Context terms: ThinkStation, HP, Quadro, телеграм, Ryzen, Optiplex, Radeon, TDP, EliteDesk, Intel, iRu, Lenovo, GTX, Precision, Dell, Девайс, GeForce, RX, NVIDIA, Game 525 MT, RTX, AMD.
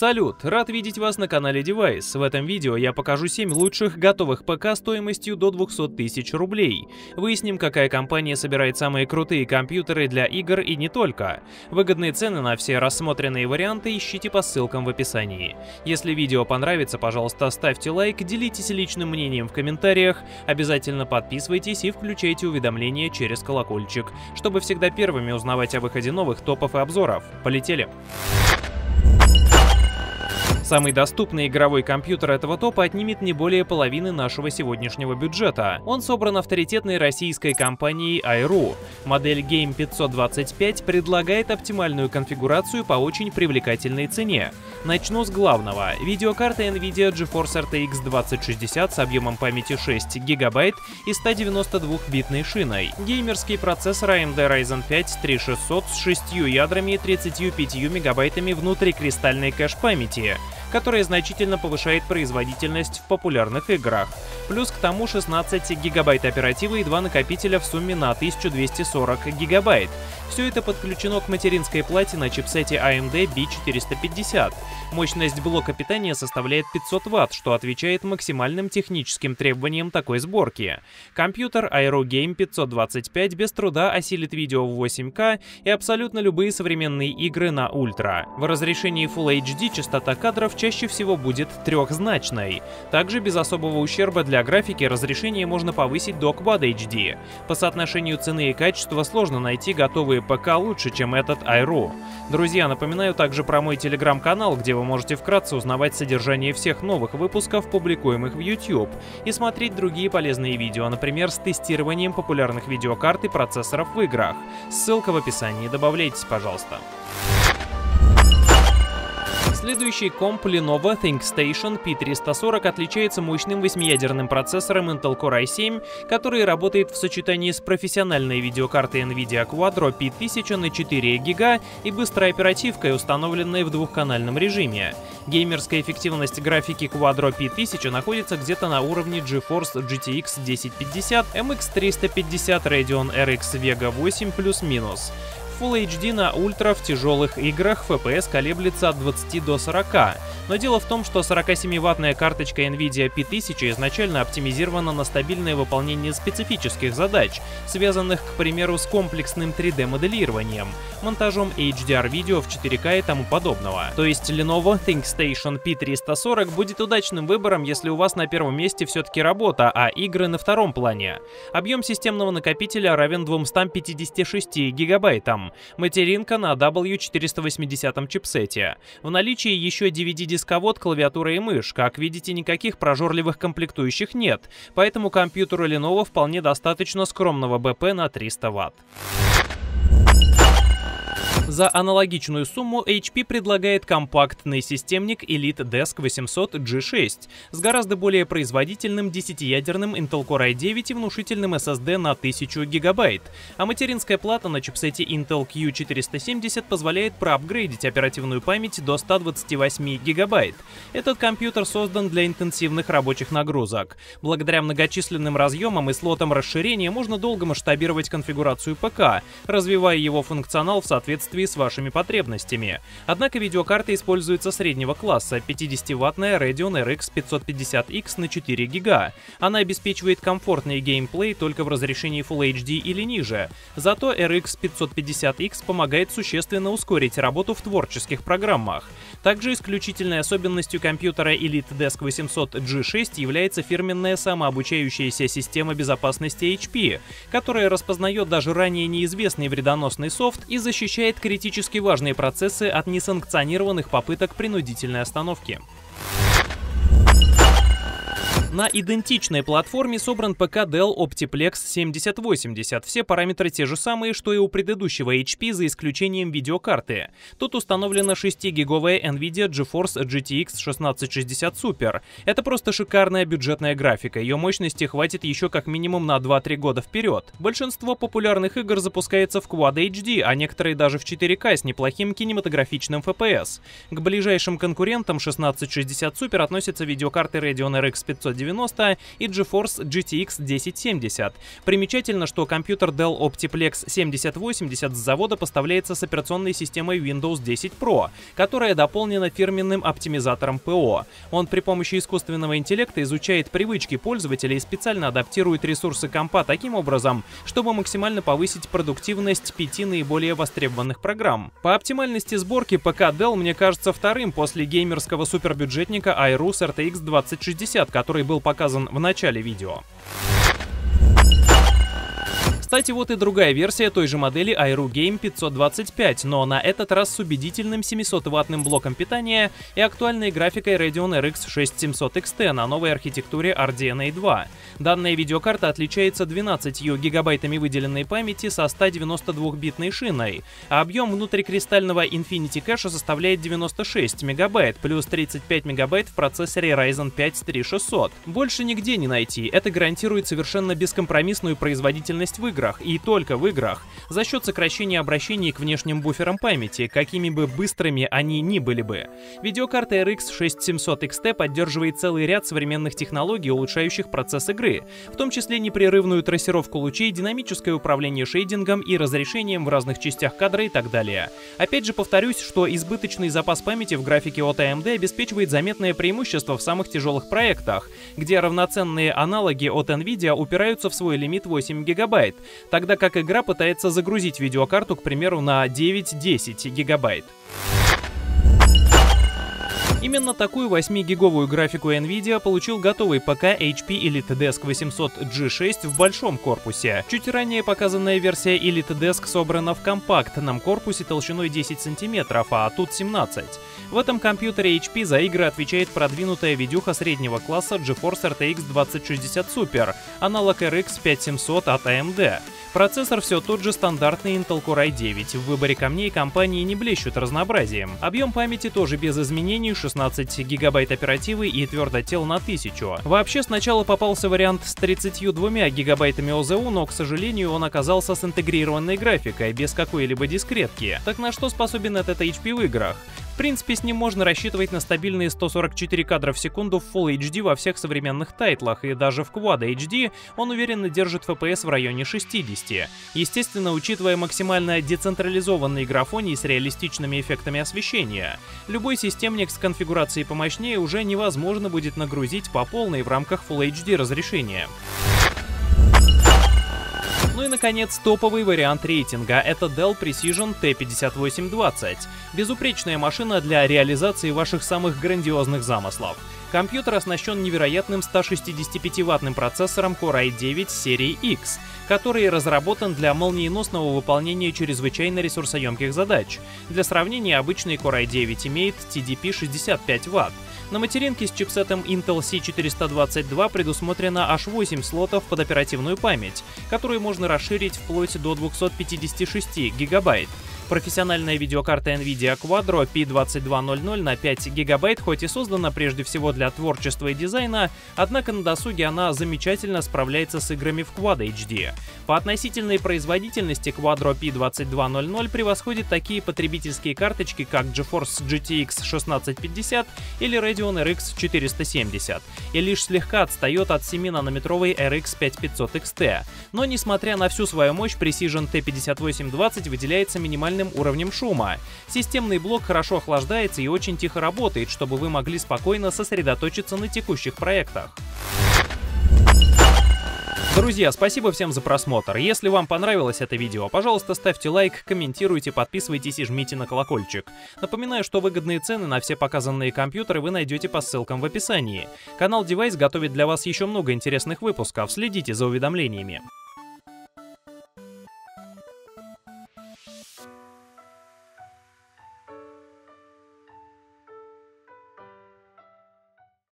Салют! Рад видеть вас на канале Девайс. В этом видео я покажу 7 лучших готовых ПК стоимостью до 200 тысяч рублей. Выясним, какая компания собирает самые крутые компьютеры для игр и не только. Выгодные цены на все рассмотренные варианты ищите по ссылкам в описании. Если видео понравится, пожалуйста, ставьте лайк, делитесь личным мнением в комментариях, обязательно подписывайтесь и включайте уведомления через колокольчик, чтобы всегда первыми узнавать о выходе новых топов и обзоров. Полетели! Самый доступный игровой компьютер этого топа отнимет не более половины нашего сегодняшнего бюджета. Он собран авторитетной российской компанией iRu. Модель Game 525 предлагает оптимальную конфигурацию по очень привлекательной цене. Начну с главного. Видеокарта NVIDIA GeForce RTX 2060 с объемом памяти 6 ГБ и 192-битной шиной. Геймерский процессор AMD Ryzen 5 3600 с 6 ядрами и 35 мегабайтами внутрикристальной кэш-памяти, которая значительно повышает производительность в популярных играх. Плюс к тому 16 гигабайт оперативы и 2 накопителя в сумме на 1240 гигабайт. Все это подключено к материнской плате на чипсете AMD B450. Мощность блока питания составляет 500 Вт, что отвечает максимальным техническим требованиям такой сборки. Компьютер iRu Game 525 без труда осилит видео в 8К и абсолютно любые современные игры на ультра. В разрешении Full HD частота кадров чаще всего будет трехзначной. Также без особого ущерба для графики разрешение можно повысить до Quad HD. По соотношению цены и качества сложно найти готовые ПК лучше, чем этот iRu. Друзья, напоминаю также про мой телеграм-канал, где вы можете вкратце узнавать содержание всех новых выпусков, публикуемых в YouTube, и смотреть другие полезные видео, например, с тестированием популярных видеокарт и процессоров в играх. Ссылка в описании, добавляйтесь, пожалуйста. Следующий комп Lenovo ThinkStation P340 отличается мощным 8-ядерным процессором Intel Core i7, который работает в сочетании с профессиональной видеокартой NVIDIA Quadro P1000 на 4 ГБ и быстрой оперативкой, установленной в двухканальном режиме. Геймерская эффективность графики Quadro P1000 находится где-то на уровне GeForce GTX 1050, MX 350, Radeon RX Vega 8 плюс-минус. Full HD на ультра в тяжелых играх FPS колеблется от 20 до 40, но дело в том, что 47-ваттная карточка NVIDIA P1000 изначально оптимизирована на стабильное выполнение специфических задач, связанных, к примеру, с комплексным 3D-моделированием, монтажом HDR-видео в 4К и тому подобного. То есть Lenovo ThinkStation P340 будет удачным выбором, если у вас на первом месте все-таки работа, а игры на втором плане. Объем системного накопителя равен 256 гигабайтам. Материнка на W480 чипсете. В наличии еще DVD-дисковод, клавиатура и мышь. Как видите, никаких прожорливых комплектующих нет, поэтому компьютеру Lenovo вполне достаточно скромного БП на 300 Вт. За аналогичную сумму HP предлагает компактный системник EliteDesk 800 G6 с гораздо более производительным 10-ядерным Intel Core i9 и внушительным SSD на 1000 гигабайт, а материнская плата на чипсете Intel Q470 позволяет проапгрейдить оперативную память до 128 гигабайт. Этот компьютер создан для интенсивных рабочих нагрузок. Благодаря многочисленным разъемам и слотам расширения можно долго масштабировать конфигурацию ПК, развивая его функционал в соответствии с вашими потребностями. Однако видеокарта используется среднего класса, 50-ваттная Radeon RX 550X на 4 ГБ. Она обеспечивает комфортный геймплей только в разрешении Full HD или ниже. Зато RX 550X помогает существенно ускорить работу в творческих программах. Также исключительной особенностью компьютера EliteDesk 800 G6 является фирменная самообучающаяся система безопасности HP, которая распознает даже ранее неизвестный вредоносный софт и защищает критически важные процессы от несанкционированных попыток принудительной остановки. На идентичной платформе собран ПК Dell Optiplex 7080. Все параметры те же самые, что и у предыдущего HP, за исключением видеокарты. Тут установлена 6-гиговая NVIDIA GeForce GTX 1660 Super. Это просто шикарная бюджетная графика. Ее мощности хватит еще как минимум на 2-3 года вперед. Большинство популярных игр запускается в Quad HD, а некоторые даже в 4К с неплохим кинематографичным FPS. К ближайшим конкурентам 1660 Super относятся видеокарты Radeon RX 590 90 и GeForce GTX 1070. Примечательно, что компьютер Dell Optiplex 7080 с завода поставляется с операционной системой Windows 10 Pro, которая дополнена фирменным оптимизатором ПО. Он при помощи искусственного интеллекта изучает привычки пользователей и специально адаптирует ресурсы компа таким образом, чтобы максимально повысить продуктивность 5 наиболее востребованных программ. По оптимальности сборки ПК Dell, мне кажется, вторым после геймерского супербюджетника iRu с RTX 2060, который был показан в начале видео. Кстати, вот и другая версия той же модели iRu Game 525, но на этот раз с убедительным 700-ваттным блоком питания и актуальной графикой Radeon RX 6700 XT на новой архитектуре RDNA 2. Данная видеокарта отличается 12 гигабайтами выделенной памяти со 192-битной шиной, а объем внутрикристального Infinity Cache составляет 96 мегабайт плюс 35 мегабайт в процессоре Ryzen 5 3600. Больше нигде не найти, это гарантирует совершенно бескомпромиссную производительность в играх. И только в играх, за счет сокращения обращений к внешним буферам памяти, какими бы быстрыми они ни были бы. Видеокарта RX 6700 XT поддерживает целый ряд современных технологий, улучшающих процесс игры, в том числе непрерывную трассировку лучей, динамическое управление шейдингом и разрешением в разных частях кадра и так далее. Опять же повторюсь, что избыточный запас памяти в графике от AMD обеспечивает заметное преимущество в самых тяжелых проектах, где равноценные аналоги от NVIDIA упираются в свой лимит 8 гигабайт, тогда как игра пытается загрузить видеокарту, к примеру, на 9-10 гигабайт. Именно такую 8-гиговую графику NVIDIA получил готовый ПК HP EliteDesk 800G6 в большом корпусе. Чуть ранее показанная версия EliteDesk собрана в компактном корпусе толщиной 10 см, а тут 17 см. В этом компьютере HP за игры отвечает продвинутая видюха среднего класса GeForce RTX 2060 Super, аналог RX 5700 от AMD. Процессор все тот же стандартный Intel Core i9, в выборе камней компании не блещут разнообразием. Объем памяти тоже без изменений, 16 гигабайт оперативы и твердотел на 1000. Вообще сначала попался вариант с 32 гигабайтами ОЗУ, но, к сожалению, он оказался с интегрированной графикой, без какой-либо дискретки. Так на что способен этот HP в играх? В принципе, с ним можно рассчитывать на стабильные 144 кадра в секунду в Full HD во всех современных тайтлах, и даже в Quad HD он уверенно держит FPS в районе 60. Естественно, учитывая максимально децентрализованные графонии с реалистичными эффектами освещения. Любой системник с конфигурацией помощнее уже невозможно будет нагрузить по полной в рамках Full HD разрешения. Ну и, наконец, топовый вариант рейтинга — это Dell Precision T5820. Безупречная машина для реализации ваших самых грандиозных замыслов. Компьютер оснащен невероятным 165-ваттным процессором Core i9 серии X, который разработан для молниеносного выполнения чрезвычайно ресурсоемких задач. Для сравнения, обычный Core i9 имеет TDP 65 Вт. На материнке с чипсетом Intel C422 предусмотрено аж 8 слотов под оперативную память, которые можно расширить вплоть до 256 гигабайт. Профессиональная видеокарта NVIDIA Quadro P2200 на 5 гигабайт хоть и создана прежде всего для творчества и дизайна, однако на досуге она замечательно справляется с играми в Quad HD. По относительной производительности Quadro P2200 превосходит такие потребительские карточки, как GeForce GTX 1650 или Radeon RX 470, и лишь слегка отстает от 7-нанометровой RX 5500 XT. Но несмотря на всю свою мощь, Precision T5820 выделяется минимально уровнем шума. Системный блок хорошо охлаждается и очень тихо работает, чтобы вы могли спокойно сосредоточиться на текущих проектах. Друзья, спасибо всем за просмотр. Если вам понравилось это видео, пожалуйста, ставьте лайк, комментируйте, подписывайтесь и жмите на колокольчик. Напоминаю, что выгодные цены на все показанные компьютеры вы найдете по ссылкам в описании. Канал Девайс готовит для вас еще много интересных выпусков, следите за уведомлениями.